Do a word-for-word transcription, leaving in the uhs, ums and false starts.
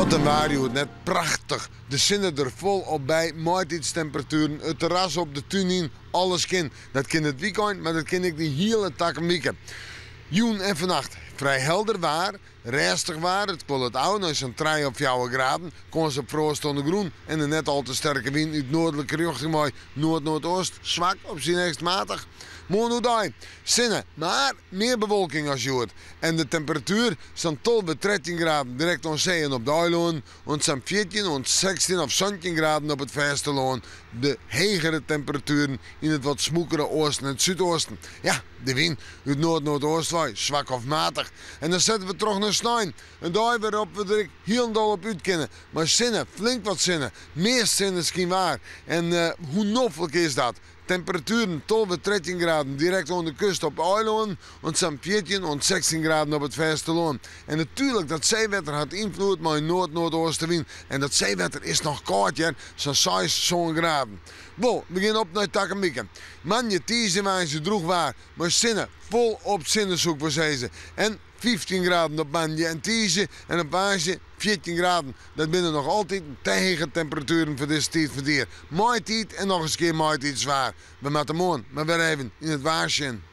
Wat een Mario, net prachtig. De zinnen er volop bij, temperaturen, het terras op de tunin, alles kind. Dat kind het weekend, maar dat kind ik die hele tak mieken. Joen en vannacht, vrij helder waar, restig waar, het kon het oude, nou zo'n drie of vier graden, kon ze proost onder groen en de net al te sterke wind uit noordelijke richting mooi, noord-noordoost, zwak op zijn eerst matig. Mooi zinnen, maar meer bewolking als jood. En de temperatuur staat tot bij dertien graden direct aan zee en op de eiland, en zo'n veertien, en zestien of zeventien graden op het vasteland. De hegere temperaturen in het wat smoekere oosten en het zuidoosten. Ja, de wind uit noord-noordoost waait, zwak of matig. En dan zetten we terug naar Snein. Een dag waarop we er heel dol op uit kunnen. Maar zinnen, flink wat zinnen. Meer zinnen misschien waar. En uh, hoe noffelijk is dat? Temperaturen tot dertien graden direct aan de kust op Eiland, en zo'n veertien en zestien graden op het vasteland. En natuurlijk, dat zeewetter had invloed met een noord-noordoostenwind. En dat zeewetter is nog koud, ja, zo'n zes, zo'n graden. Wel, begin op naar Takkemieke. Man, je tieze wijze droeg waar, maar zinnen, vol op zinnenzoek voor ze. En vijftien graden op Manje en Tize en op Waasje veertien graden. Dat binnen nog altijd tegen temperaturen voor deze tijd van dier. Mooi tijd en nog eens keer mooi tijd zwaar. We moeten morgen maar weer even in het Waasje.